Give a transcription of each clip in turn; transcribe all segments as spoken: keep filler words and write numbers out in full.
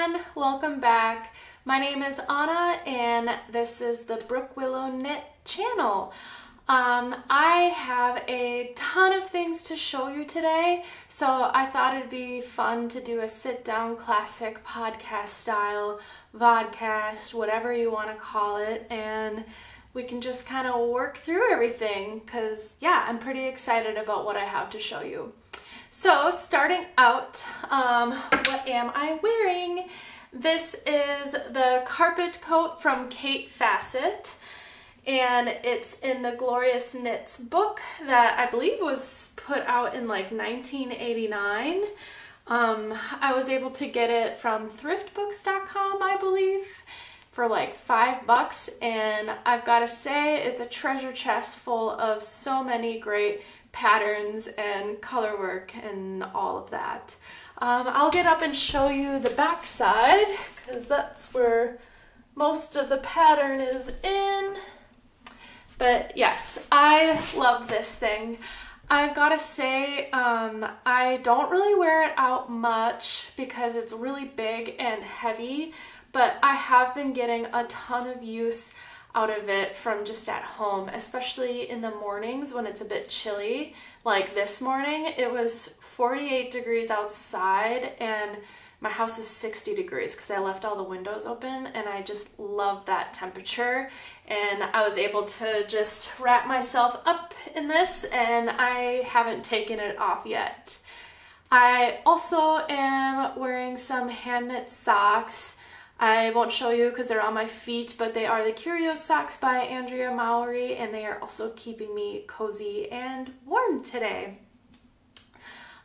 everyone, welcome back. My name is Anna and this is the Brook Willow Knit channel. Um, I have a ton of things to show you today, so I thought it'd be fun to do a sit-down classic podcast style, vodcast, whatever you want to call it, and we can just kind of work through everything because, yeah, I'm pretty excited about what I have to show you. So starting out, um, what am I wearing? This is the carpet coat from Kaffe Fasset, and it's in the Glorious Knits book that I believe was put out in like nineteen eighty-nine. Um, I was able to get it from thrift books dot com, I believe, for like five bucks, and I've got to say it's a treasure chest full of so many great patterns and color work and all of that. Um, I'll get up and show you the back side because that's where most of the pattern is in. But yes, I love this thing. I've got to say, um, I don't really wear it out much because it's really big and heavy, but I have been getting a ton of use out of it from just at home, especially in the mornings when it's a bit chilly. Like this morning, it was forty-eight degrees outside and my house is sixty degrees because I left all the windows open, and I just love that temperature. And I was able to just wrap myself up in this, and I haven't taken it off yet. I also am wearing some hand knit socks. I won't show you because they're on my feet, but they are the Curio socks by Andrea Mowry, and they are also keeping me cozy and warm today.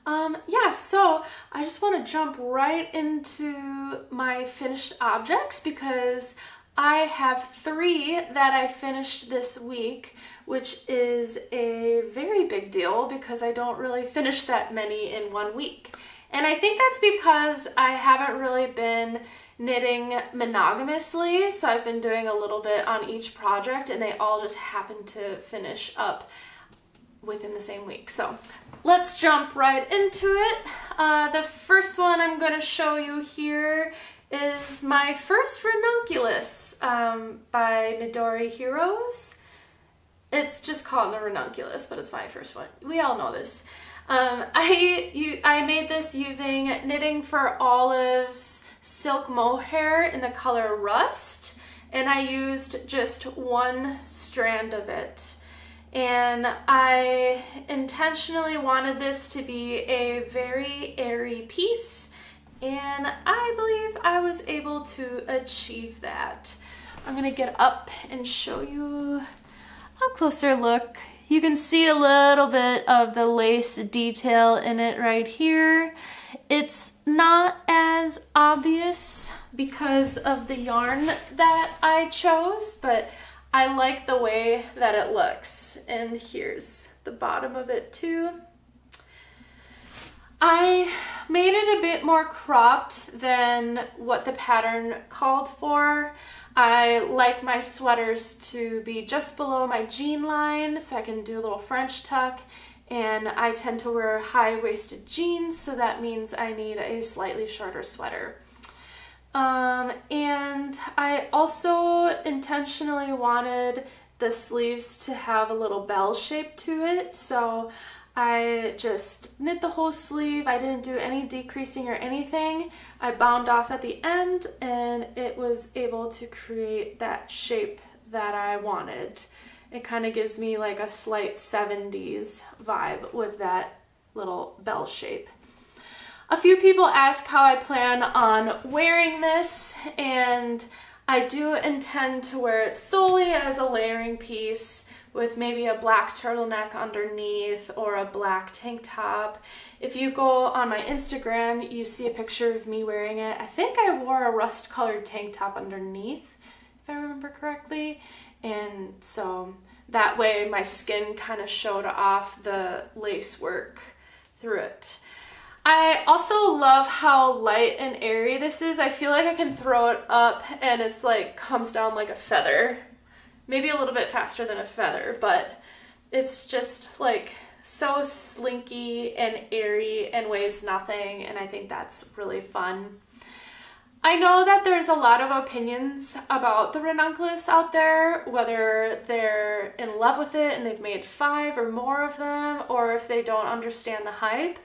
Um, yeah, so I just want to jump right into my finished objects because I have three that I finished this week, which is a very big deal because I don't really finish that many in one week. And I think that's because I haven't really been knitting monogamously, so I've been doing a little bit on each project and they all just happen to finish up within the same week. So let's jump right into it. Uh, the first one I'm going to show you here is my first Ranunculus um, by Midori Hirose. It's just called a Ranunculus, but it's my first one. We all know this. Um, I, you, I made this using Knitting for Olives silk mohair in the color Rust, and I used just one strand of it. And I intentionally wanted this to be a very airy piece, and I believe I was able to achieve that. I'm gonna get up and show you a closer look. You can see a little bit of the lace detail in it right here. It's not as obvious because of the yarn that I chose, but I like the way that it looks. And here's the bottom of it too. I made it a bit more cropped than what the pattern called for. I like my sweaters to be just below my jean line so I can do a little French tuck, and I tend to wear high-waisted jeans, so that means I need a slightly shorter sweater. Um, and I also intentionally wanted the sleeves to have a little bell shape to it, so I just knit the whole sleeve. I didn't do any decreasing or anything. I bound off at the end, and it was able to create that shape that I wanted. It kind of gives me like a slight seventies vibe with that little bell shape. A few people ask how I plan on wearing this, and I do intend to wear it solely as a layering piece with maybe a black turtleneck underneath or a black tank top. If you go on my Instagram, you see a picture of me wearing it. I think I wore a rust colored tank top underneath, if I remember correctly. And so that way my skin kind of showed off the lace work through it. I also love how light and airy this is. I feel like I can throw it up and it's like comes down like a feather. Maybe a little bit faster than a feather, but it's just like so slinky and airy and weighs nothing, and I think that's really fun. I know that there's a lot of opinions about the ranunculus out there, whether they're in love with it and they've made five or more of them, or if they don't understand the hype.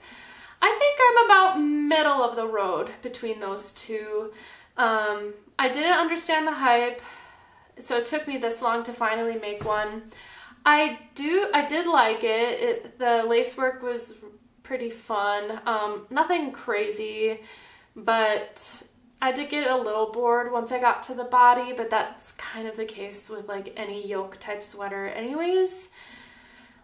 I think I'm about middle of the road between those two. Um, I didn't understand the hype, so it took me this long to finally make one. I do, I did like it. It the lace work was pretty fun. Um, nothing crazy, but I did get a little bored once I got to the body, but that's kind of the case with like any yoke type sweater anyways.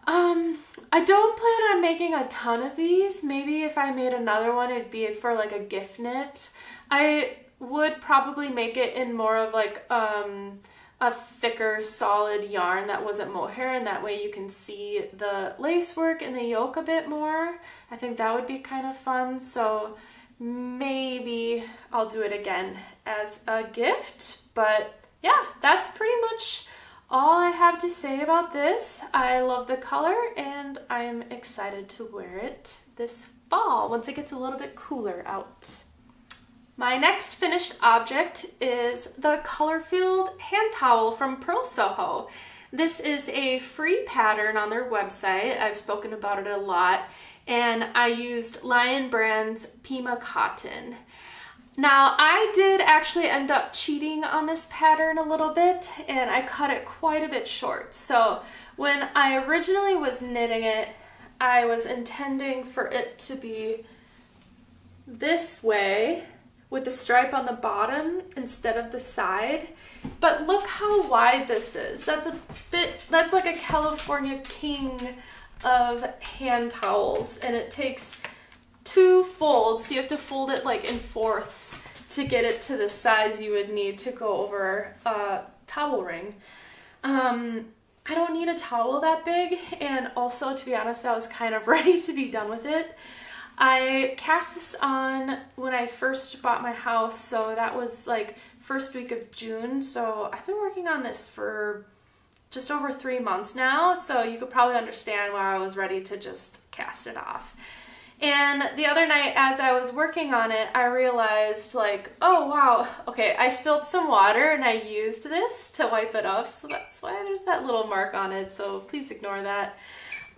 Um, I don't plan on making a ton of these. Maybe if I made another one, it'd be for like a gift knit. I would probably make it in more of like um, a thicker solid yarn that wasn't mohair, and that way you can see the lace work and the yoke a bit more. I think that would be kind of fun. So maybe I'll do it again as a gift, but yeah, that's pretty much all I have to say about this. I love the color and I'm excited to wear it this fall once it gets a little bit cooler out. My next finished object is the Colorfield hand towel from Purl Soho. This is a free pattern on their website. I've spoken about it a lot. And I used Lion Brand's Pima Cotton. Now, I did actually end up cheating on this pattern a little bit, and I cut it quite a bit short. So when I originally was knitting it, I was intending for it to be this way with the stripe on the bottom instead of the side. But look how wide this is. That's a bit, that's like a California king of hand towels, and it takes two folds, so you have to fold it like in fourths to get it to the size you would need to go over a towel ring. Um, I don't need a towel that big, and also, to be honest, I was kind of ready to be done with it. I cast this on when I first bought my house, so that was like first week of June, so I've been working on this for just over three months now, so you could probably understand why I was ready to just cast it off. And the other night as I was working on it, I realized like, oh wow, okay, I spilled some water and I used this to wipe it off, so that's why there's that little mark on it, so please ignore that.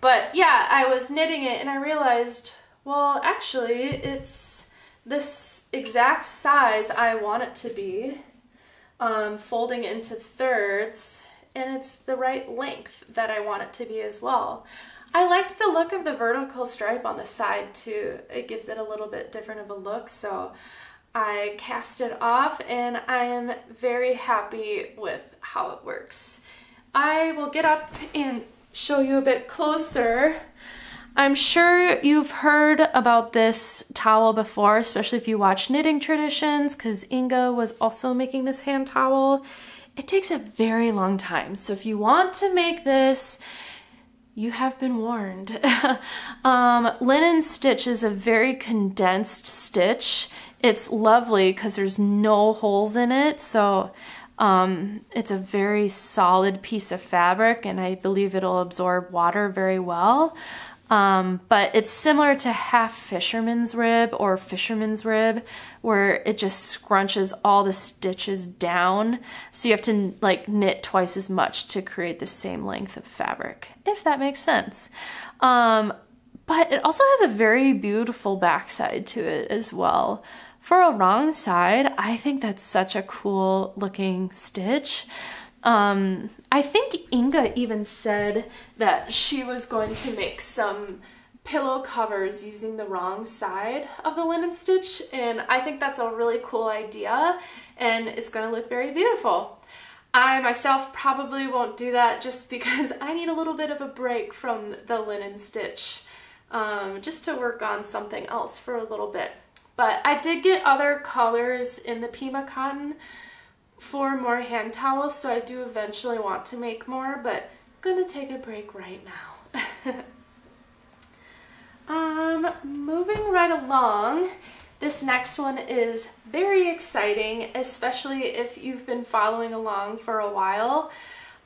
But yeah, I was knitting it and I realized, well, actually it's this exact size I want it to be, um, folding into thirds, and it's the right length that I want it to be as well. I liked the look of the vertical stripe on the side too. It gives it a little bit different of a look, so I cast it off and I am very happy with how it works. I will get up and show you a bit closer. I'm sure you've heard about this towel before, especially if you watch Knitting Traditions, because Inga was also making this hand towel. It takes a very long time, so if you want to make this, you have been warned. um, linen stitch is a very condensed stitch. It's lovely because there's no holes in it, so um, it's a very solid piece of fabric, and I believe it'll absorb water very well. Um, but it's similar to half fisherman's rib or fisherman's rib, where it just scrunches all the stitches down. So you have to like knit twice as much to create the same length of fabric, if that makes sense. Um, but it also has a very beautiful backside to it as well. For a wrong side, I think that's such a cool looking stitch. Um, I think Inga even said that she was going to make some pillow covers using the wrong side of the linen stitch, and I think that's a really cool idea, and it's going to look very beautiful. I myself probably won't do that just because I need a little bit of a break from the linen stitch, um, just to work on something else for a little bit. But I did get other colors in the Pima Cotton for more hand towels, so I do eventually want to make more, but I'm gonna take a break right now. um, moving right along, this next one is very exciting, especially if you've been following along for a while,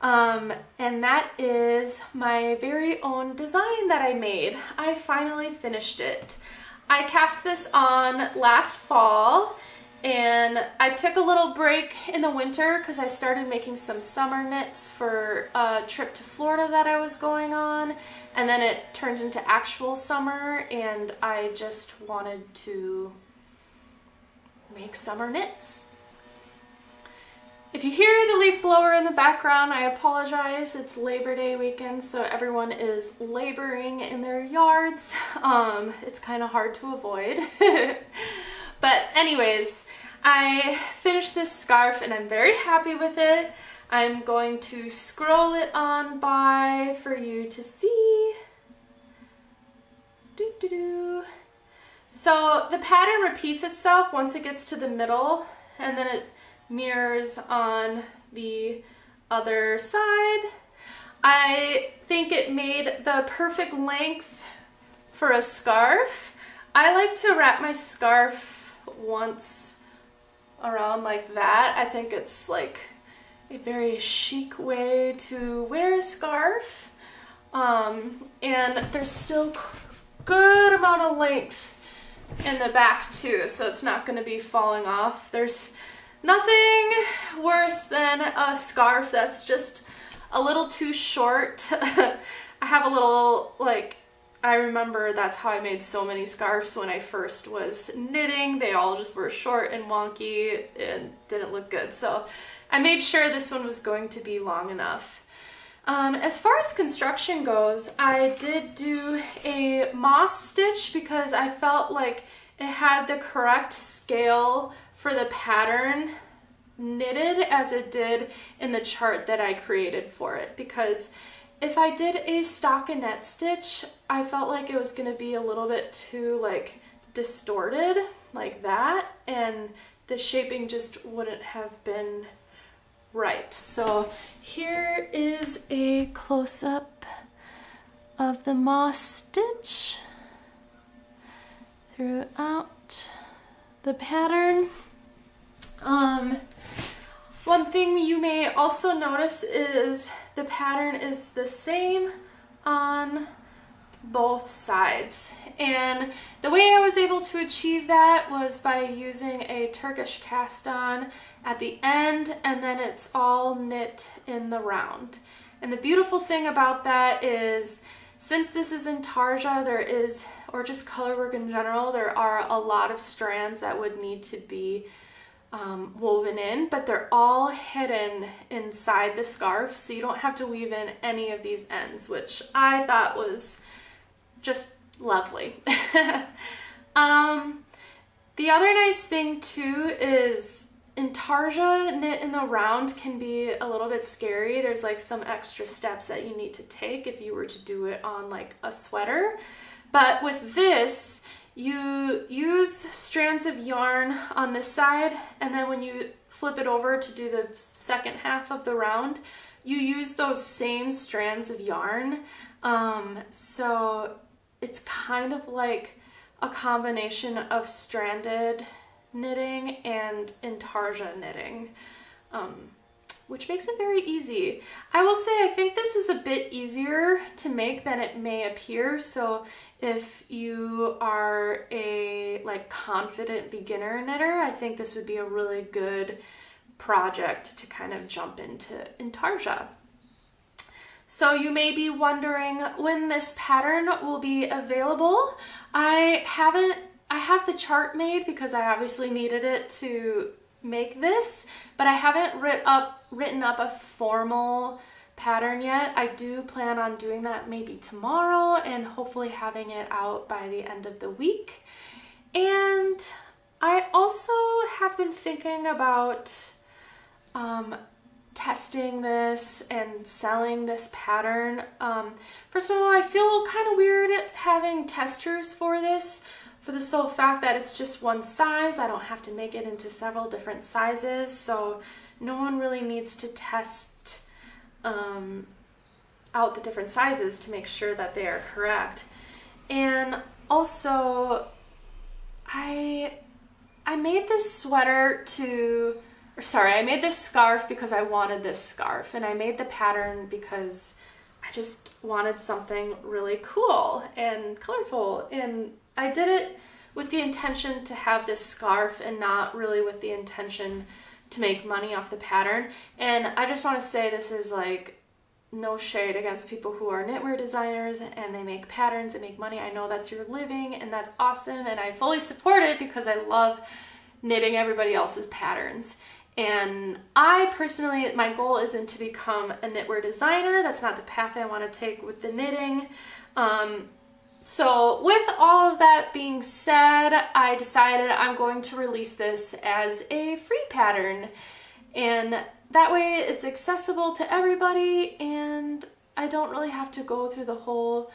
um, and that is my very own design that I made. I finally finished it. I cast this on last fall, And I took a little break in the winter because I started making some summer knits for a trip to Florida that I was going on, and then it turned into actual summer, and I just wanted to make summer knits. If you hear the leaf blower in the background, I apologize. It's Labor Day weekend, so everyone is laboring in their yards. Um, it's kind of hard to avoid. But anyways, I finished this scarf and I'm very happy with it. I'm going to scroll it on by for you to see. Doo, doo, doo. So the pattern repeats itself once it gets to the middle, and then it mirrors on the other side. I think it made the perfect length for a scarf. I like to wrap my scarf once around like that. I think it's like a very chic way to wear a scarf, um, and there's still good amount of length in the back too, so it's not going to be falling off. There's nothing worse than a scarf that's just a little too short. I have a little like I remember that's how I made so many scarves when I first was knitting. They all just were short and wonky and didn't look good. So I made sure this one was going to be long enough. Um, as far as construction goes, I did do a moss stitch because I felt like it had the correct scale for the pattern knitted as it did in the chart that I created for it, because if I did a stockinette stitch, I felt like it was going to be a little bit too like distorted like that, and the shaping just wouldn't have been right. So here is a close-up of the moss stitch throughout the pattern. Um, one thing you may also notice is the pattern is the same on both sides, and the way I was able to achieve that was by using a Turkish cast on at the end, and then it's all knit in the round. And the beautiful thing about that is, since this is in tarja, there is, or just color work in general, there are a lot of strands that would need to be Um, woven in, but they're all hidden inside the scarf, so you don't have to weave in any of these ends, which I thought was just lovely. um, the other nice thing too is in tarja, knit in the round can be a little bit scary. There's like some extra steps that you need to take if you were to do it on like a sweater, but with this you use strands of yarn on this side, and then when you flip it over to do the second half of the round, you use those same strands of yarn. Um, so it's kind of like a combination of stranded knitting and intarsia knitting, um, which makes it very easy. I will say I think this is a bit easier to make than it may appear, so if you are a like confident beginner knitter, I think this would be a really good project to kind of jump into intarsia. So you may be wondering when this pattern will be available. I haven't, I have the chart made because I obviously needed it to make this, but I haven't writ up, written up a formal pattern yet. I do plan on doing that maybe tomorrow and hopefully having it out by the end of the week. And I also have been thinking about um, testing this and selling this pattern. Um, first of all, I feel kind of weird having testers for this, for the sole fact that it's just one size. I don't have to make it into several different sizes, so no one really needs to test um, out the different sizes to make sure that they are correct. And also, I I made this sweater to, or sorry, I made this scarf because I wanted this scarf, and I made the pattern because I just wanted something really cool and colorful, and I did it with the intention to have this scarf and not really with the intention to make money off the pattern. And I just want to say this is like no shade against people who are knitwear designers and they make patterns and make money. I know that's your living and that's awesome, and I fully support it because I love knitting everybody else's patterns. And I personally, my goal isn't to become a knitwear designer. That's not the path I want to take with the knitting. Um, so with all of that being said, I decided I'm going to release this as a free pattern, and that way it's accessible to everybody and I don't really have to go through the whole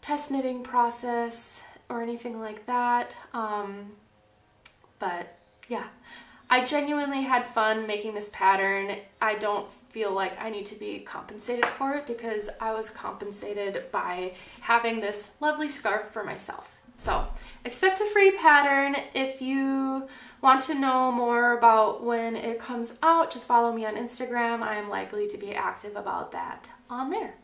test knitting process or anything like that. Um, but yeah, I genuinely had fun making this pattern. I don't feel like I need to be compensated for it because I was compensated by having this lovely scarf for myself. So expect a free pattern. If you want to know more about when it comes out, just follow me on Instagram. I am likely to be active about that on there.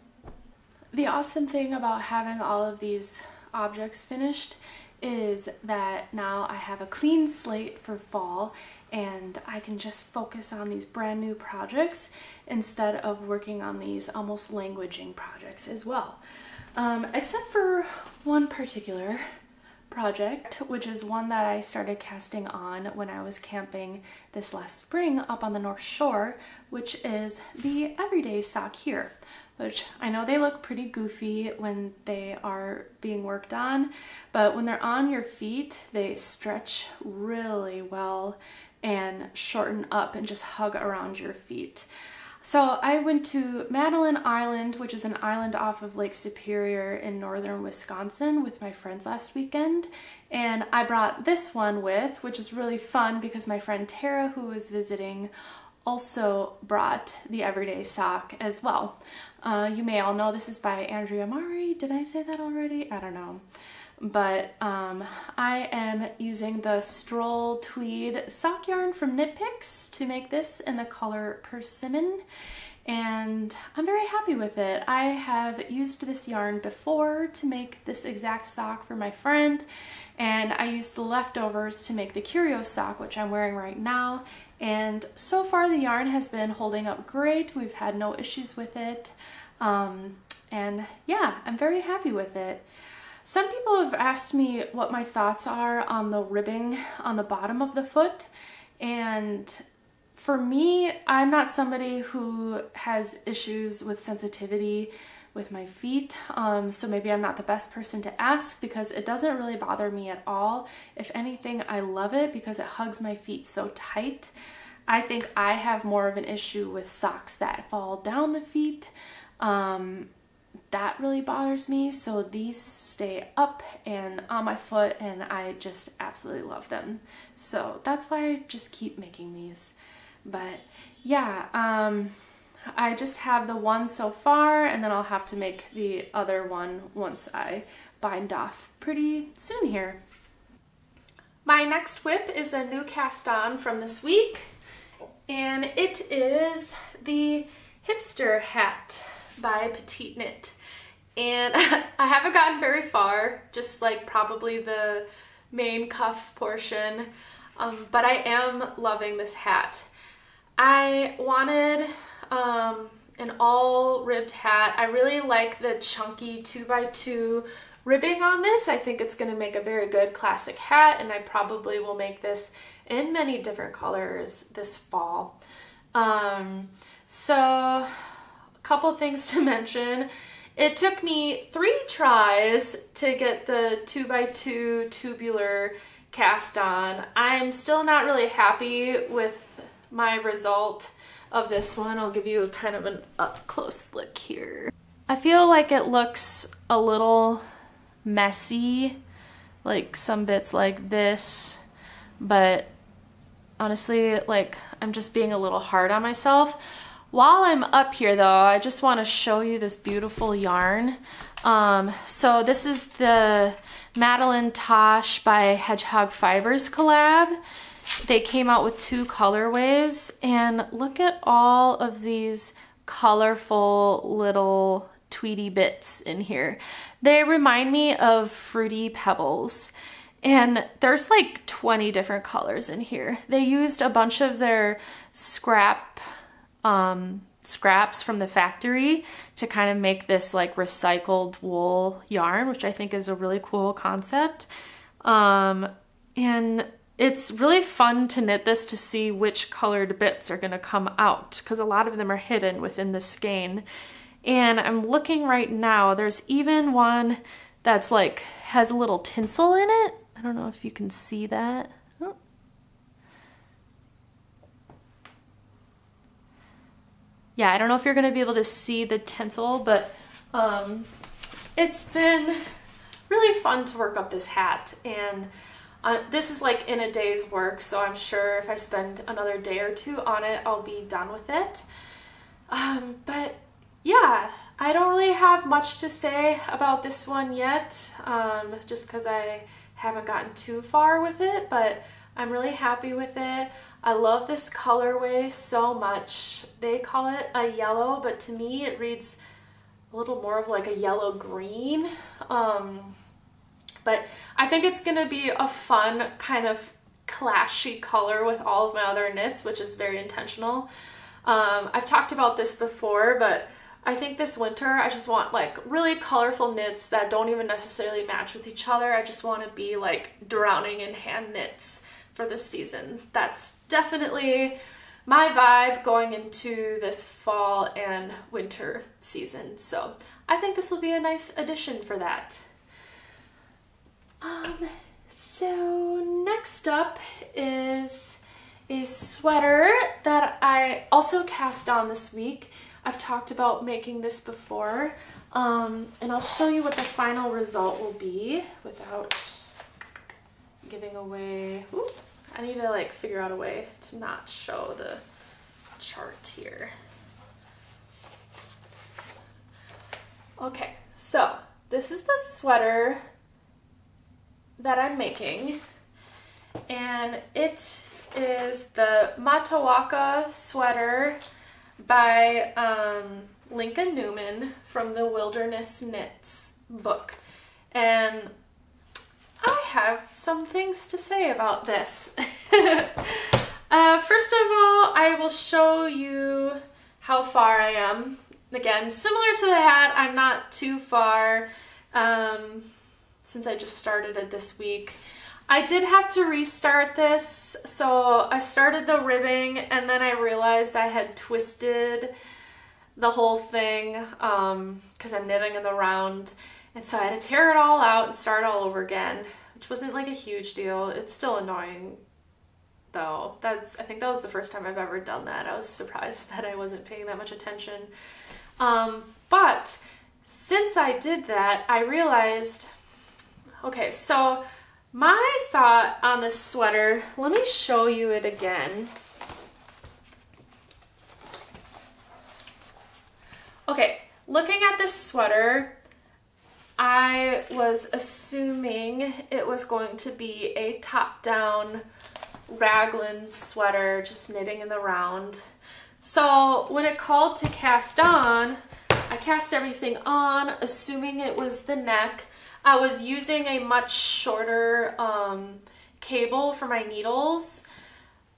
The awesome thing about having all of these objects finished is that now I have a clean slate for fall and I can just focus on these brand new projects instead of working on these almost languishing projects as well. Um, except for one particular project, which is one that I started casting on when I was camping this last spring up on the North Shore, which is the Everyday Sock Here, which I know they look pretty goofy when they are being worked on, but when they're on your feet, they stretch really well and shorten up and just hug around your feet. So I went to Madeline Island, which is an island off of Lake Superior in northern Wisconsin, with my friends last weekend, and I brought this one with, which is really fun because my friend Tara, who was visiting, also brought the Everyday Sock as well. Uh, you may all know this is by Andrea Mowry. Did I say that already? I don't know. But um, I am using the Stroll Tweed sock yarn from Knit Picks to make this in the color Persimmon, and I'm very happy with it. I have used this yarn before to make this exact sock for my friend, and I used the leftovers to make the Curio sock, which I'm wearing right now, and so far the yarn has been holding up great. We've had no issues with it, um, and yeah, I'm very happy with it. Some people have asked me what my thoughts are on the ribbing on the bottom of the foot, and for me, I'm not somebody who has issues with sensitivity with my feet, um, so maybe I'm not the best person to ask because it doesn't really bother me at all. If anything, I love it because it hugs my feet so tight. I think I have more of an issue with socks that fall down the feet. Um, that really bothers me, so these stay up and on my foot and I just absolutely love them, so that's why I just keep making these. But yeah, um, I just have the one so far and then I'll have to make the other one once I bind off pretty soon here. My next whip is a new cast on from this week, and it is the Hipster Hat by Petite Knit, and I haven't gotten very far, just like probably the main cuff portion, um, but I am loving this hat. I wanted um, an all ribbed hat. I really like the chunky two by two ribbing on this. I think it's going to make a very good classic hat, and I probably will make this in many different colors this fall. Um, so couple things to mention. It took me three tries to get the two by two tubular cast on. I'm still not really happy with my result of this one. I'll give you a kind of an up-close look here. I feel like it looks a little messy, like some bits like this, but honestly, like, I'm just being a little hard on myself. While I'm up here though, I just want to show you this beautiful yarn. Um, so this is the Madeline Tosh by Hedgehog Fibers collab. They came out with two colorways, and look at all of these colorful little tweedy bits in here. They remind me of fruity pebbles. And there's like twenty different colors in here. They used a bunch of their scrap um, scraps from the factory to kind of make this like recycled wool yarn, which I think is a really cool concept. Um, and it's really fun to knit this to see which colored bits are going to come out, because a lot of them are hidden within the skein. And I'm looking right now, there's even one that's like has a little tinsel in it. I don't know if you can see that. Oh. Yeah, I don't know if you're going to be able to see the tinsel, but um, it's been really fun to work up this hat. And uh, this is like in a day's work, so I'm sure if I spend another day or two on it, I'll be done with it. Um, but yeah, I don't really have much to say about this one yet, um, just because I haven't gotten too far with it, but I'm really happy with it. I love this colorway so much. They call it a yellow, but to me it reads a little more of like a yellow green. Um, but I think it's gonna be a fun kind of clashy color with all of my other knits, which is very intentional. Um, I've talked about this before, but I think this winter I just want like really colorful knits that don't even necessarily match with each other. I just want to be like drowning in hand knits for this season. That's definitely my vibe going into this fall and winter season. So I think this will be a nice addition for that. Um, so next up is a sweater that I also cast on this week. I've talked about making this before, um, and I'll show you what the final result will be without giving away. Ooh, I need to like figure out a way to not show the chart here. Okay, so this is the sweater that I'm making, and it is the Matoaka sweater by um, Linka Neumann from the Wilderness Knits book. And I have some things to say about this. uh, first of all, I will show you how far I am. Again, similar to the hat, I'm not too far um, since I just started it this week. I did have to restart this, so I started the ribbing and then I realized I had twisted the whole thing um, because I'm knitting in the round, and so I had to tear it all out and start all over again, which wasn't like a huge deal. It's still annoying though. That's, I think that was the first time I've ever done that. I was surprised that I wasn't paying that much attention. Um, but since I did that, I realized, okay, so my thought on this sweater, let me show you it again. Okay, looking at this sweater, I was assuming it was going to be a top-down raglan sweater, just knitting in the round. So when it called to cast on, I cast everything on, assuming it was the neck. I was using a much shorter um, cable for my needles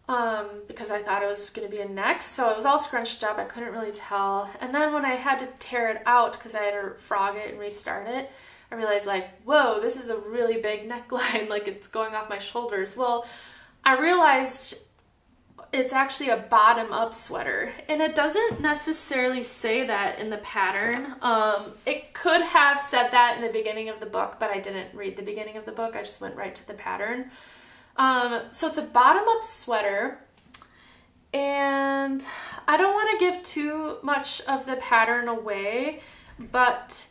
um, because I thought it was going to be a neck, so it was all scrunched up. I couldn't really tell. And then when I had to tear it out because I had to frog it and restart it, I realized like, whoa, this is a really big neckline, like it's going off my shoulders. Well, I realized it's actually a bottom-up sweater, and it doesn't necessarily say that in the pattern. Um, it could have said that in the beginning of the book, but I didn't read the beginning of the book. I just went right to the pattern. Um, so it's a bottom-up sweater, and I don't want to give too much of the pattern away, but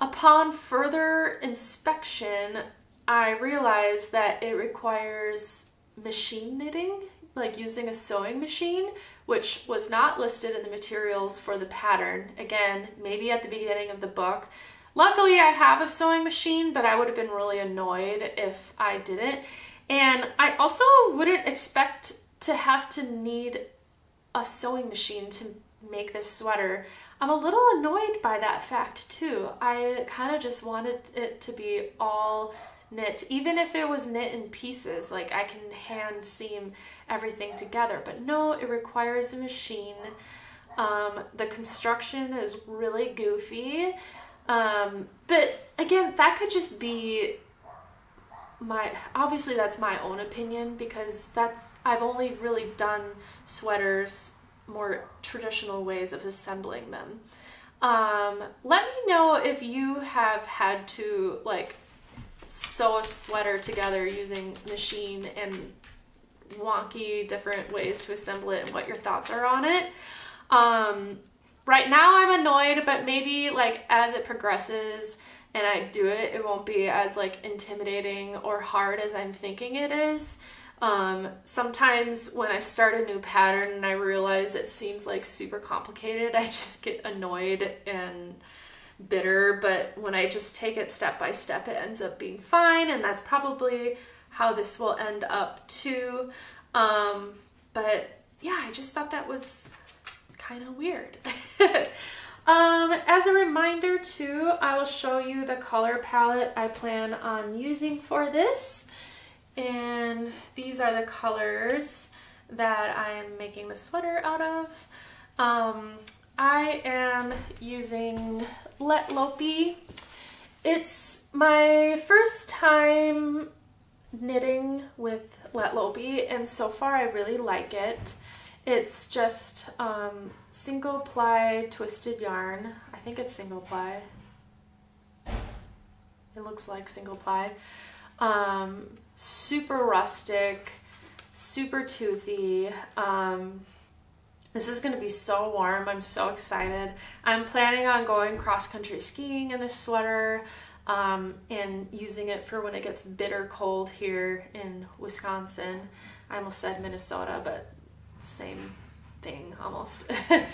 upon further inspection, I realized that it requires machine knitting, like using a sewing machine, which was not listed in the materials for the pattern. Again, maybe at the beginning of the book. Luckily, I have a sewing machine, but I would have been really annoyed if I didn't. And I also wouldn't expect to have to need a sewing machine to make this sweater. I'm a little annoyed by that fact too. I kind of just wanted it to be all knit, even if it was knit in pieces, like I can hand seam everything together, but no, it requires a machine. Um, the construction is really goofy, um, but again, that could just be my, obviously that's my own opinion, because that I've only really done sweaters more traditional ways of assembling them. Um, let me know if you have had to like sew a sweater together using machine and wonky different ways to assemble it and what your thoughts are on it. Um, right now I'm annoyed, but maybe like as it progresses and I do it, it won't be as like intimidating or hard as I'm thinking it is. Um, sometimes when I start a new pattern and I realize it seems like super complicated, I just get annoyed and bitter, but when I just take it step by step, it ends up being fine, and that's probably how this will end up too. Um, but yeah, I just thought that was kind of weird. Um, as a reminder too, I will show you the color palette I plan on using for this, and these are the colors that I am making the sweater out of. Um, I am using Lettlopi. It's my first time knitting with Lettlopi, and so far I really like it. It's just um, single ply twisted yarn. I think it's single ply. It looks like single ply. Um, super rustic, super toothy. Um, this is going to be so warm. I'm so excited. I'm planning on going cross-country skiing in this sweater um, and using it for when it gets bitter cold here in Wisconsin. I almost said Minnesota, but same thing almost. um,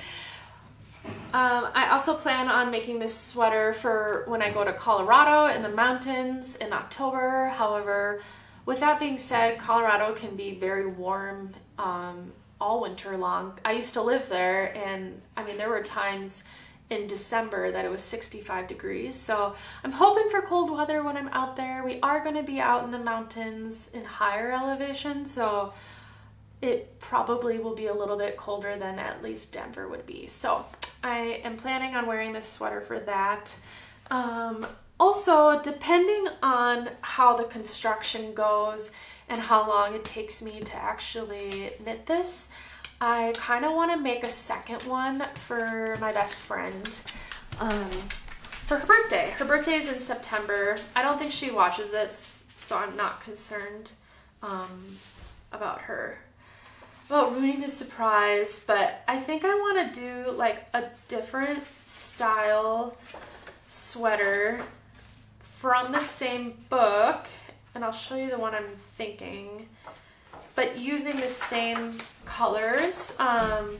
I also plan on making this sweater for when I go to Colorado in the mountains in October. However, with that being said, Colorado can be very warm um, all winter long. I used to live there, and I mean there were times in December that it was sixty-five degrees, so I'm hoping for cold weather when I'm out there. We are going to be out in the mountains in higher elevation, so it probably will be a little bit colder than at least Denver would be. So I am planning on wearing this sweater for that. Um, also, depending on how the construction goes and how long it takes me to actually knit this, I kind of want to make a second one for my best friend um, for her birthday. Her birthday is in September. I don't think she watches this, so I'm not concerned um, about her. About ruining the surprise, but I think I want to do like a different style sweater from the same book, and I'll show you the one I'm thinking, but using the same colors, um,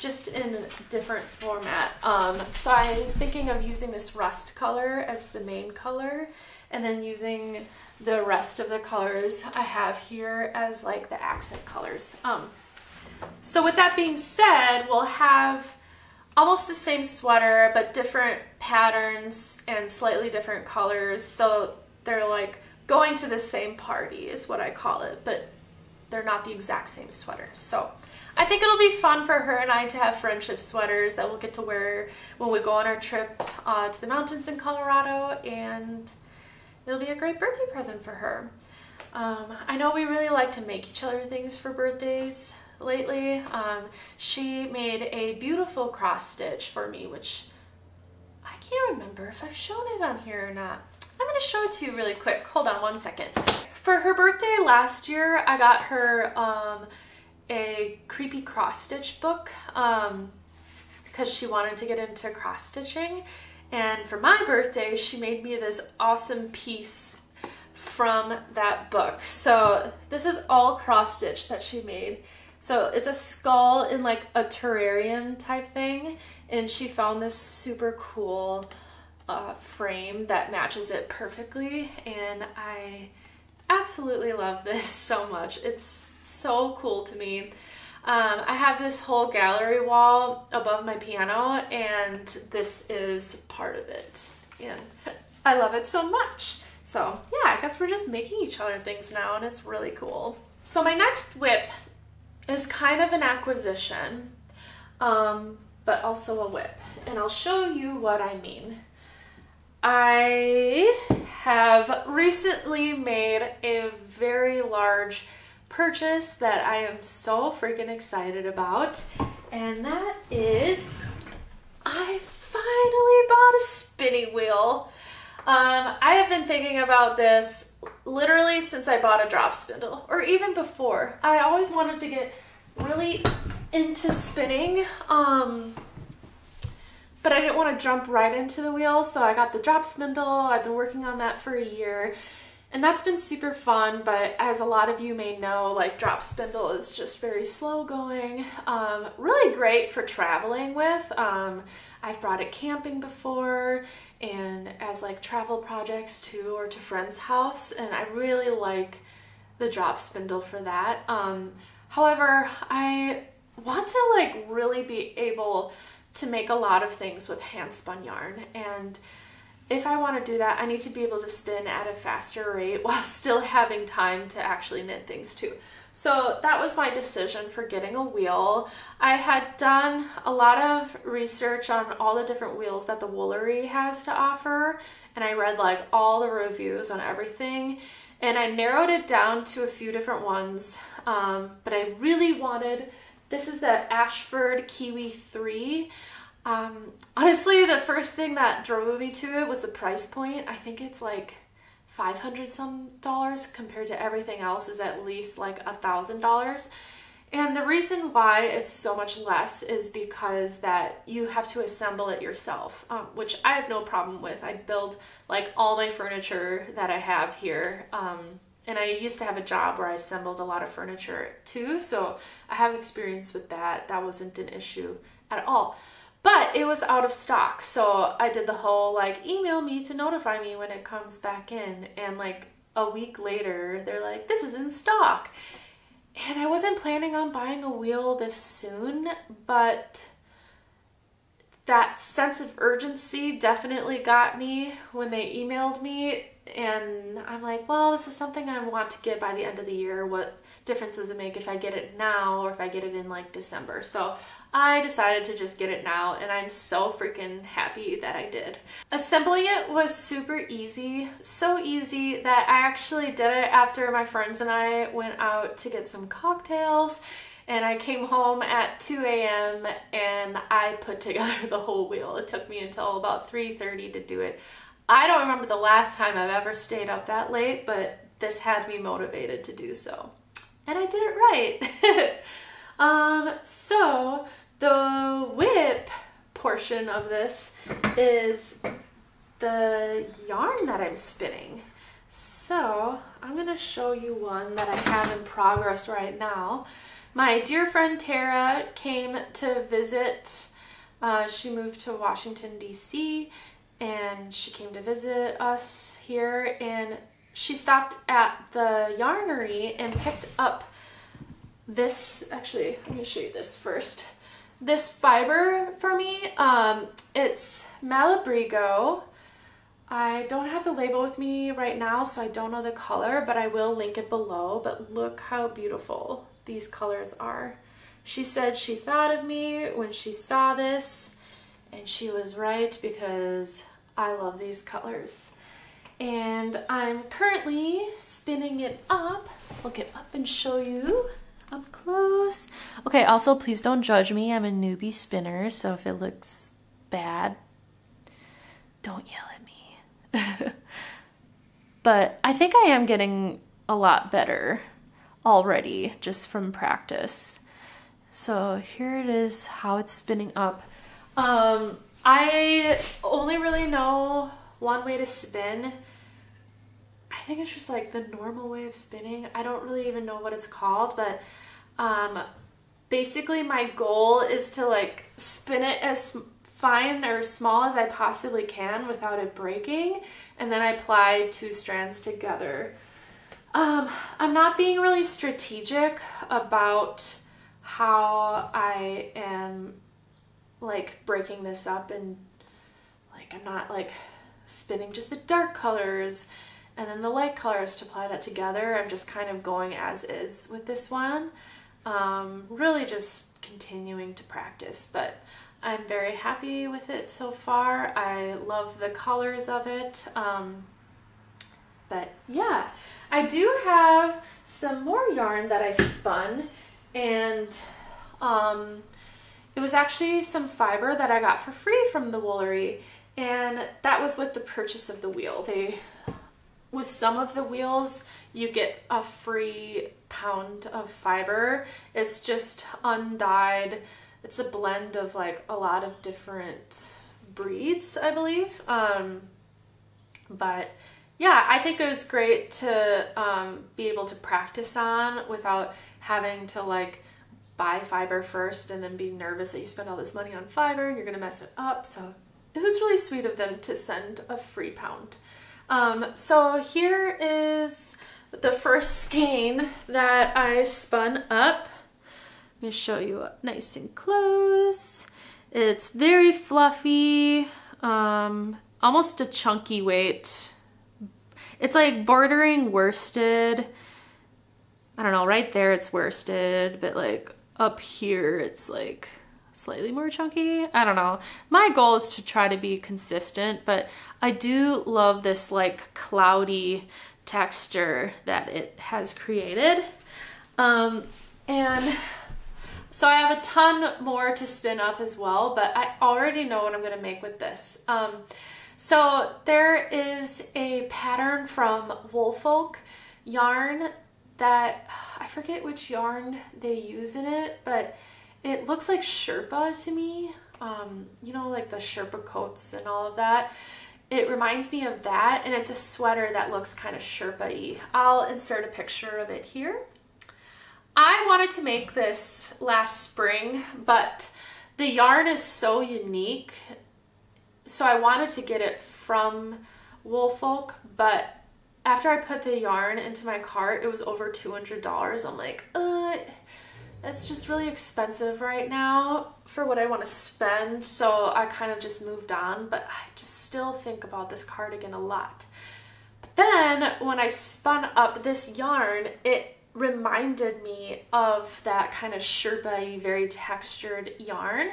just in a different format. Um, so I was thinking of using this rust color as the main color, and then using the rest of the colors I have here as like the accent colors. Um, so with that being said, we'll have almost the same sweater, but different patterns and slightly different colors. So they're like going to the same party is what I call it, but they're not the exact same sweater. So I think it'll be fun for her and I to have friendship sweaters that we'll get to wear when we go on our trip uh, to the mountains in Colorado, and it'll be a great birthday present for her. Um, I know we really like to make each other things for birthdays lately. Um, she made a beautiful cross stitch for me, which I can't remember if I've shown it on here or not. I'm gonna show it to you really quick. Hold on one second. For her birthday last year, I got her um, a creepy cross stitch book um, because she wanted to get into cross stitching. And for my birthday, she made me this awesome piece from that book. So this is all cross stitch that she made. So it's a skull in like a terrarium type thing. And she found this super cool uh, frame that matches it perfectly. And I absolutely love this so much. It's so cool to me. Um, I have this whole gallery wall above my piano, and this is part of it, and I love it so much. So yeah, I guess we're just making each other things now, and it's really cool. So my next whip is kind of an acquisition, um, but also a whip, and I'll show you what I mean. I have recently made a very large purchase that I am so freaking excited about, and that is I finally bought a spinning wheel. Um, I have been thinking about this literally since I bought a drop spindle, or even before. I always wanted to get really into spinning, um, but I didn't want to jump right into the wheel, so I got the drop spindle. I've been working on that for a year, and that's been super fun, but as a lot of you may know, like, drop spindle is just very slow going, um, really great for traveling with. Um, I've brought it camping before and as like travel projects too, or to friends' house, and I really like the drop spindle for that. Um, however, I want to like really be able to make a lot of things with hand spun yarn, and if I want to do that, I need to be able to spin at a faster rate while still having time to actually knit things too. So that was my decision for getting a wheel. I had done a lot of research on all the different wheels that the Woolery has to offer, and I read like all the reviews on everything, and I narrowed it down to a few different ones, um, but I really wanted, this is the Ashford Kiwi three. Um, honestly, the first thing that drove me to it was the price point. I think it's like five hundred some dollars compared to everything else is at least like a thousand dollars, and the reason why it's so much less is because that you have to assemble it yourself, um, which I have no problem with. I build like all my furniture that I have here, um, and I used to have a job where I assembled a lot of furniture too, so I have experience with that. That wasn't an issue at all. But it was out of stock, so I did the whole like email me to notify me when it comes back in, and like a week later they're like, this is in stock. And I wasn't planning on buying a wheel this soon, but that sense of urgency definitely got me when they emailed me, and I'm like, well, this is something I want to get by the end of the year. What difference does it make if I get it now or if I get it in like December? So I decided to just get it now, and I'm so freaking happy that I did. Assembling it was super easy, so easy that I actually did it after my friends and I went out to get some cocktails, and I came home at two A M and I put together the whole wheel. It took me until about three thirty to do it. I don't remember the last time I've ever stayed up that late, but this had me motivated to do so. And I did it right. um, so the whip portion of this is the yarn that I'm spinning. So I'm going to show you one that I have in progress right now. My dear friend Tara came to visit. Uh, she moved to Washington, D C, and she came to visit us here, and she stopped at the yarnery and picked up this, actually, let me show you this first. This fiber for me, um, it's Malabrigo. I don't have the label with me right now, so I don't know the color, but I will link it below. But look how beautiful these colors are. She said she thought of me when she saw this, and she was right, because I love these colors. And I'm currently spinning it up. I'll get up and show you up close. Okay, also please don't judge me. I'm a newbie spinner, so if it looks bad, don't yell at me. But I think I am getting a lot better already just from practice. So here it is, how it's spinning up. Um, I only really know one way to spin. I think it's just like the normal way of spinning. I don't really even know what it's called, but um, basically my goal is to like spin it as fine or small as I possibly can without it breaking, and then I apply two strands together. Um, I'm not being really strategic about how I am like breaking this up, and like I'm not like spinning just the dark colors And then the light color is to apply that together. I'm just kind of going as is with this one. Um, really just continuing to practice, but I'm very happy with it so far. I love the colors of it. Um, but yeah, I do have some more yarn that I spun, and um, it was actually some fiber that I got for free from the Woolery, and that was with the purchase of the wheel. They With some of the wheels, you get a free pound of fiber. It's just undyed. It's a blend of like a lot of different breeds, I believe. Um, but yeah, I think it was great to um, be able to practice on without having to like buy fiber first and then be nervous that you spend all this money on fiber and you're gonna mess it up. So it was really sweet of them to send a free pound. Um, so here is the first skein that I spun up. Let me show you up nice and close. It's very fluffy, um, almost a chunky weight. It's like bordering worsted. I don't know, right there it's worsted, but like up here it's like slightly more chunky. I don't know. My goal is to try to be consistent, but I do love this like cloudy texture that it has created. Um, and so I have a ton more to spin up as well, but I already know what I'm going to make with this. Um, so there is a pattern from Woolfolk yarn that I forget which yarn they use in it, but it looks like Sherpa to me, um, you know, like the Sherpa coats and all of that. It reminds me of that, and it's a sweater that looks kind of Sherpa-y. I'll insert a picture of it here. I wanted to make this last spring, but the yarn is so unique, so I wanted to get it from Woolfolk, but after I put the yarn into my cart, it was over two hundred dollars. I'm like, uh... it's just really expensive right now for what I want to spend, so I kind of just moved on, but I just still think about this cardigan a lot. But then when I spun up this yarn, it reminded me of that kind of Sherpa-y, very textured yarn,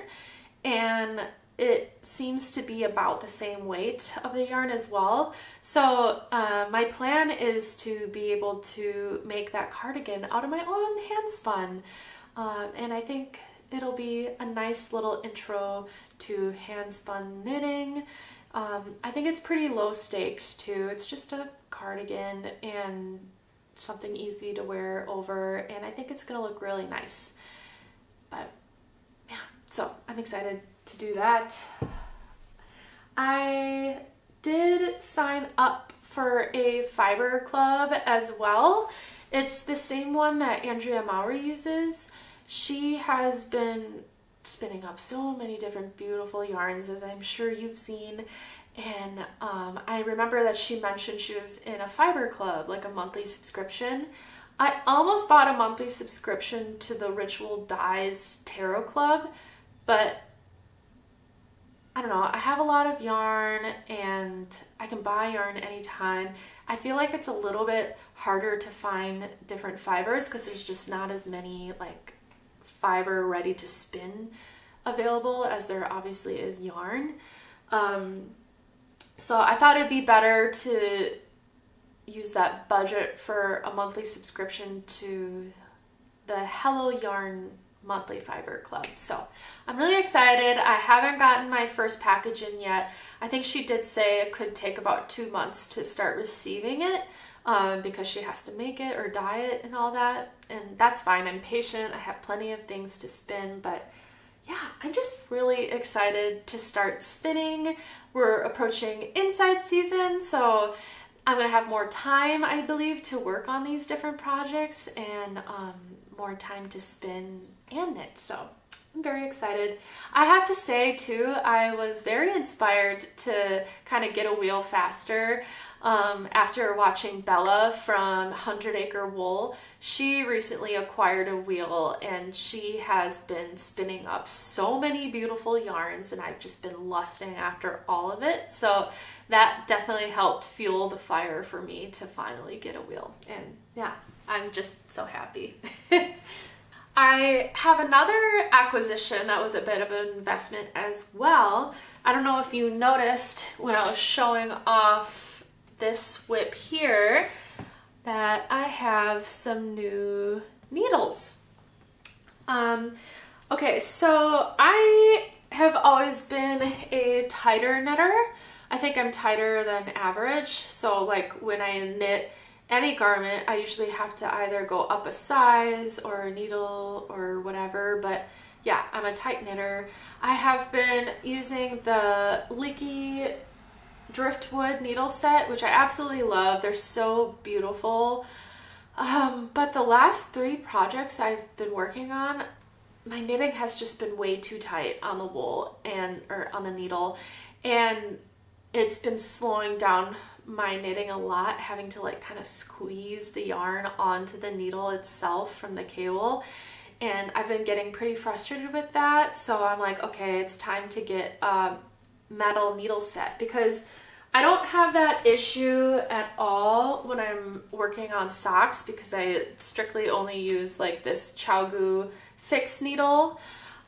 and it seems to be about the same weight of the yarn as well. So uh, my plan is to be able to make that cardigan out of my own hand spun. Um, and I think it'll be a nice little intro to hand-spun knitting. Um, I think it's pretty low stakes too. It's just a cardigan and something easy to wear over, and I think it's gonna look really nice. But yeah, so I'm excited to do that. I did sign up for a fiber club as well. It's the same one that Andrea Mowry uses. She has been spinning up so many different beautiful yarns, as I'm sure you've seen. And um, I remember that she mentioned she was in a fiber club, like a monthly subscription. I almost bought a monthly subscription to the Ritual Dyes Tarot Club, but I don't know, I have a lot of yarn and I can buy yarn anytime. I feel like it's a little bit harder to find different fibers because there's just not as many like fiber ready to spin available as there obviously is yarn. Um, so I thought it'd be better to use that budget for a monthly subscription to the Hello Yarn monthly fiber club. So I'm really excited. I haven't gotten my first package in yet. I think she did say it could take about two months to start receiving it um, because she has to make it or dye it and all that. And that's fine. I'm patient. I have plenty of things to spin, but yeah, I'm just really excited to start spinning. We're approaching inside season, so I'm going to have more time, I believe, to work on these different projects and um, more time to spin and knit, so I'm very excited. I have to say too, I was very inspired to kind of get a wheel faster. Um, after watching Bella from Hundred Acre Wool, she recently acquired a wheel and she has been spinning up so many beautiful yarns, and I've just been lusting after all of it. So that definitely helped fuel the fire for me to finally get a wheel. And yeah, I'm just so happy. I have another acquisition that was a bit of an investment as well. I don't know if you noticed when I was showing off this whip here that I have some new needles. Um, okay, so I have always been a tighter knitter. I think I'm tighter than average. So like when I knit any garment, I usually have to either go up a size or a needle or whatever, but yeah, I'm a tight knitter. I have been using the Leaky driftwood needle set, which I absolutely love. They're so beautiful. Um, but the last three projects I've been working on, my knitting has just been way too tight on the wool and or on the needle, and it's been slowing down my knitting a lot, having to like kind of squeeze the yarn onto the needle itself from the cable. And I've been getting pretty frustrated with that. So I'm like, okay, it's time to get um, metal needle set, because I don't have that issue at all when I'm working on socks, because I strictly only use like this Chaogu fixed needle.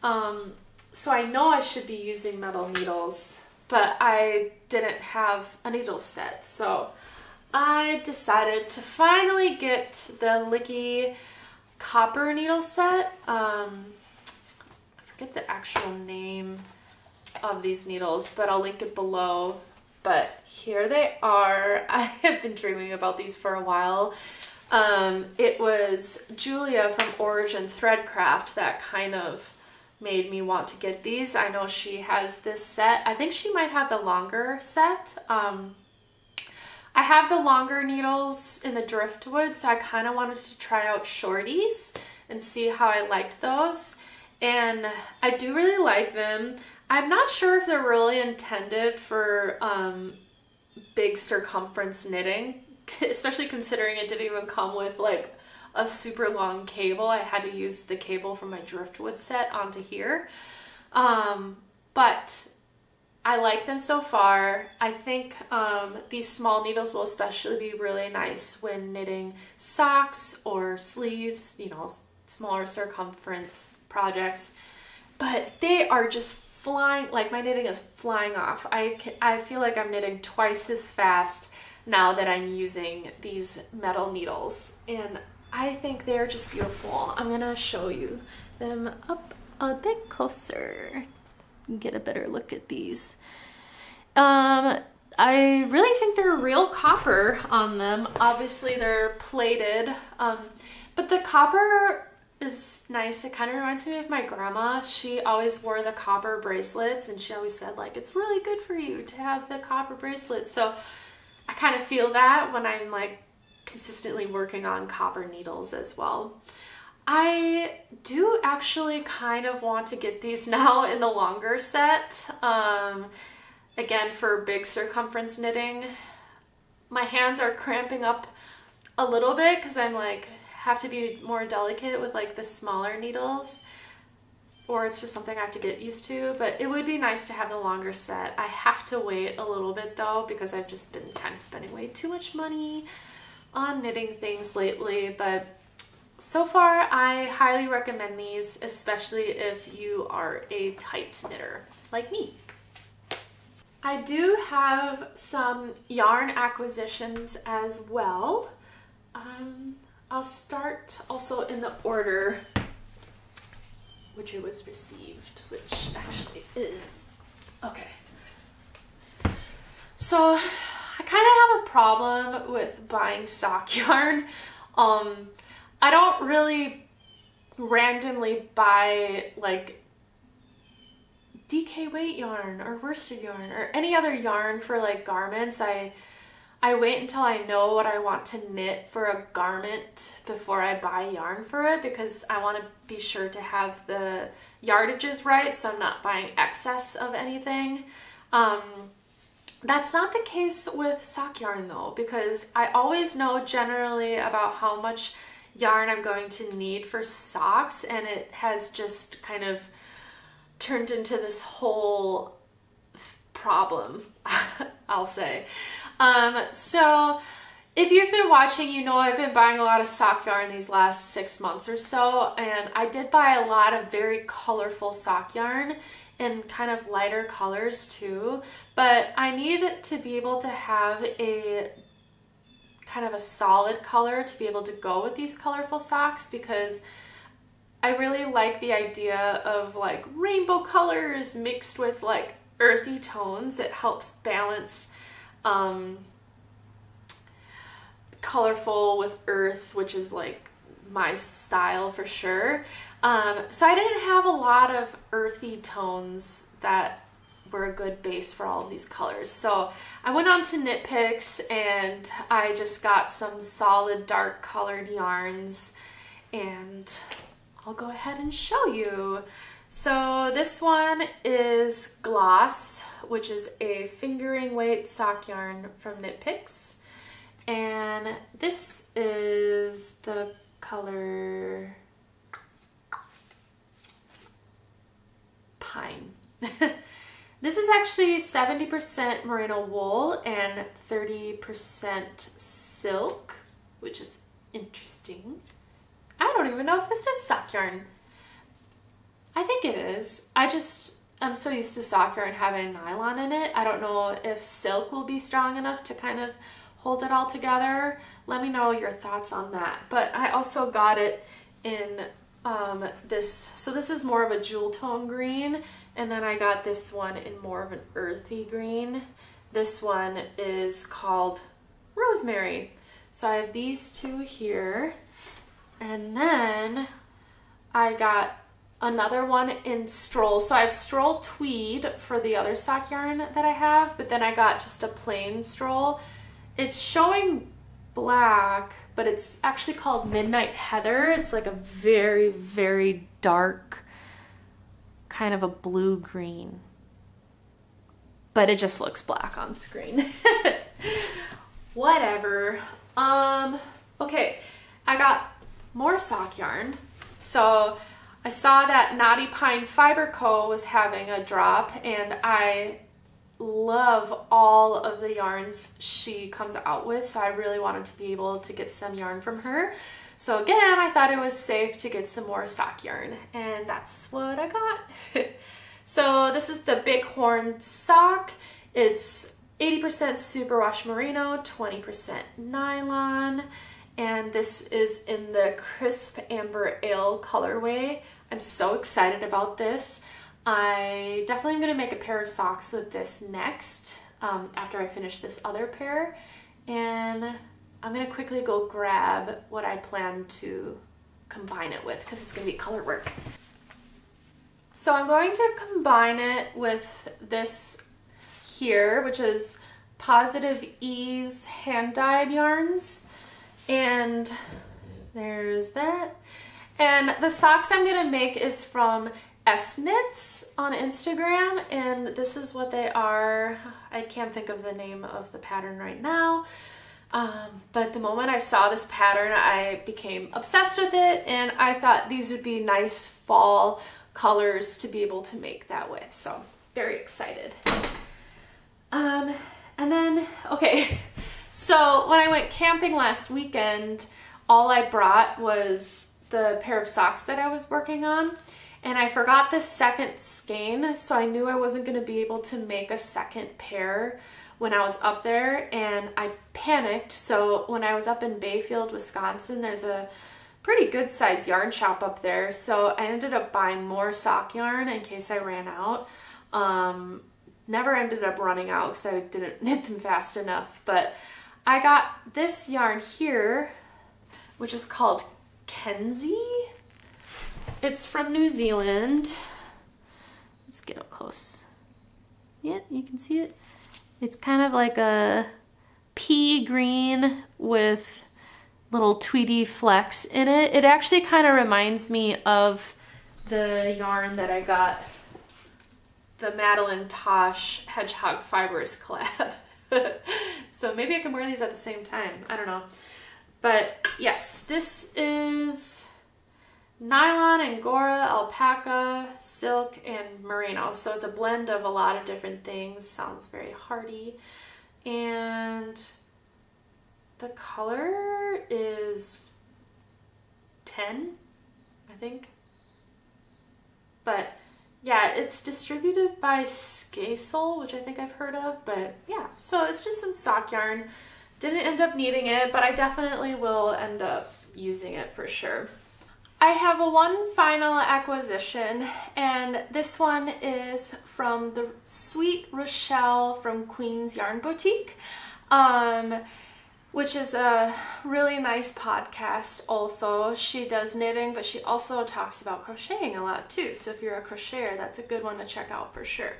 Um, so I know I should be using metal needles, but I didn't have a needle set. So I decided to finally get the Leaky copper needle set. Um, I forget the actual name of these needles, but I'll link it below. But here they are. I have been dreaming about these for a while. Um, it was Julia from Origin Threadcraft that kind of made me want to get these. I know she has this set. I think she might have the longer set. Um, I have the longer needles in the driftwood, so I kind of wanted to try out shorties and see how I liked those. And I do really like them. I'm not sure if they're really intended for um, big circumference knitting, especially considering it didn't even come with like a super long cable. I had to use the cable from my driftwood set onto here. Um, but I like them so far. I think um, these small needles will especially be really nice when knitting socks or sleeves, you know, smaller circumference projects. But they are just flying, like my knitting is flying off. I, can, I feel like I'm knitting twice as fast now that I'm using these metal needles, and I think they're just beautiful. I'm gonna show you them up a bit closer and get a better look at these. Um, I really think they're real copper on them. Obviously they're plated, um, but the copper is nice. It kind of reminds me of my grandma. She always wore the copper bracelets, and she always said like it's really good for you to have the copper bracelets. So I kind of feel that when I'm like consistently working on copper needles as well. I do actually kind of want to get these now in the longer set, um, again for big circumference knitting. My hands are cramping up a little bit because I'm like have to be more delicate with like the smaller needles, or it's just something I have to get used to. But it would be nice to have the longer set. I have to wait a little bit though, because I've just been kind of spending way too much money on knitting things lately. But so far I highly recommend these, especially if you are a tight knitter like me. I do have some yarn acquisitions as well. Um, I'll start also in the order which it was received, which actually is, okay. So I kind of have a problem with buying sock yarn. Um, I don't really randomly buy like D K weight yarn or worsted yarn or any other yarn for like garments. I I wait until I know what I want to knit for a garment before I buy yarn for it, because I want to be sure to have the yardages right, so I'm not buying excess of anything. Um, That's not the case with sock yarn though, because I always know generally about how much yarn I'm going to need for socks, and it has just kind of turned into this whole problem, I'll say. Um, so if you've been watching, you know I've been buying a lot of sock yarn these last six months or so, and I did buy a lot of very colorful sock yarn in kind of lighter colors too, but I need to be able to have a kind of a solid color to be able to go with these colorful socks, because I really like the idea of like rainbow colors mixed with like earthy tones. It helps balance um, colorful with earth, which is like my style for sure. Um, so I didn't have a lot of earthy tones that were a good base for all of these colors. So I went on to Knit Picks and I just got some solid dark colored yarns, and I'll go ahead and show you. So this one is Gloss, which is a fingering weight sock yarn from Knit Picks. And this is the color Pine. This is actually seventy percent merino wool and thirty percent silk, which is interesting. I don't even know if this is sock yarn. I think it is. I just, I'm so used to sock yarn having nylon in it. I don't know if silk will be strong enough to kind of hold it all together. Let me know your thoughts on that. But I also got it in um, this, so this is more of a jewel tone green. And then I got this one in more of an earthy green. This one is called Rosemary. So I have these two here. And then I got another one in Stroll. So I have Stroll Tweed for the other sock yarn that I have, but then I got just a plain Stroll. It's showing black, but it's actually called Midnight Heather. It's like a very, very dark kind of a blue green, but it just looks black on screen. Whatever. Um, okay, I got more sock yarn. So I saw that Knotty Pine Fiber Co. was having a drop, and I love all of the yarns she comes out with, so I really wanted to be able to get some yarn from her. So again, I thought it was safe to get some more sock yarn, and that's what I got. So this is the Bighorn sock. It's eighty percent superwash merino, twenty percent nylon, and this is in the crisp amber ale colorway. I'm so excited about this. I definitely am going to make a pair of socks with this next, um, after I finish this other pair, and I'm gonna quickly go grab what I plan to combine it with, because it's gonna be color work. So I'm going to combine it with this here, which is Positive Ease hand-dyed yarns. And there's that. And the socks I'm gonna make is from S Knits on Instagram, and this is what they are. I can't think of the name of the pattern right now. Um, but the moment I saw this pattern, I became obsessed with it, and I thought these would be nice fall colors to be able to make that with. So very excited. Um, and then, okay, so when I went camping last weekend, all I brought was the pair of socks that I was working on, and I forgot the second skein, so I knew I wasn't going to be able to make a second pair when I was up there, and I panicked. So when I was up in Bayfield, Wisconsin, there's a pretty good sized yarn shop up there, so I ended up buying more sock yarn in case I ran out. Um, never ended up running out because I didn't knit them fast enough, but I got this yarn here, which is called Kenzie. It's from New Zealand. Let's get up close. Yeah, you can see it. It's kind of like a pea green with little tweedy flecks in it. It actually kind of reminds me of the yarn that I got, the Madeline Tosh Hedgehog Fibers collab. So maybe I can wear these at the same time. I don't know. But yes, this is nylon, angora, alpaca, silk, and merino. So it's a blend of a lot of different things. Sounds very hearty. And the color is ten, I think. But yeah, it's distributed by Skasol, which I think I've heard of, but yeah. So it's just some sock yarn. Didn't end up needing it, but I definitely will end up using it for sure. I have a one final acquisition, and this one is from the Sweet Rochelle from Queen's Yarn Boutique, um, which is a really nice podcast also. She does knitting, but she also talks about crocheting a lot too. So if you're a crocheter, that's a good one to check out for sure.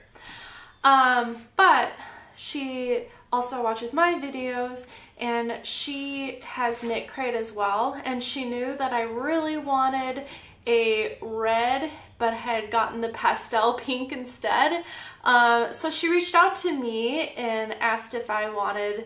Um, but she also watches my videos, and she has Knit Crate as well, and she knew that I really wanted a red but had gotten the pastel pink instead. Uh, so she reached out to me and asked if I wanted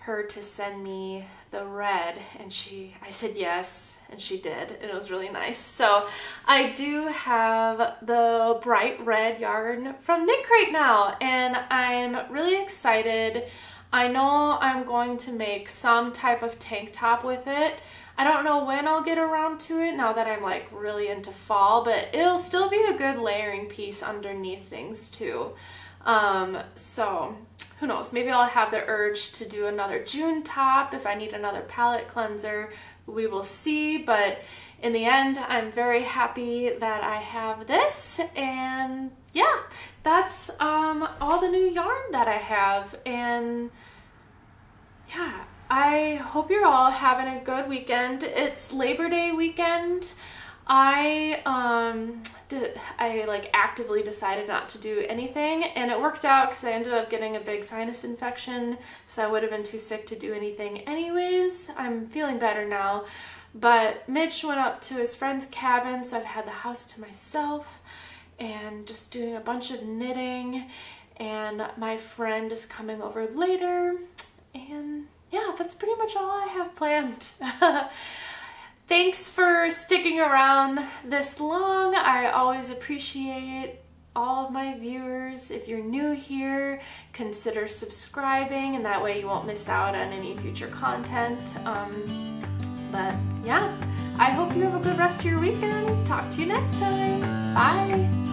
her to send me the red, and she I said yes, and she did, and it was really nice. So I do have the bright red yarn from Knit Crate now, and I'm really excited. I know I'm going to make some type of tank top with it. I don't know when I'll get around to it now that I'm like really into fall, but it'll still be a good layering piece underneath things too. Um, so who knows, maybe I'll have the urge to do another June top if I need another palette cleanser. We will see, but in the end, I'm very happy that I have this. And yeah, that's um, all the new yarn that I have. And yeah, I hope you're all having a good weekend. It's Labor Day weekend. I um did, I like actively decided not to do anything, and it worked out because I ended up getting a big sinus infection, so I would have been too sick to do anything anyways. I'm feeling better now, but Mitch went up to his friend's cabin, so I've had the house to myself and just doing a bunch of knitting, and my friend is coming over later, and yeah, that's pretty much all I have planned. Thanks for sticking around this long. I always appreciate all of my viewers. If you're new here, consider subscribing, and that way you won't miss out on any future content. Um, but yeah, I hope you have a good rest of your weekend. Talk to you next time. Bye.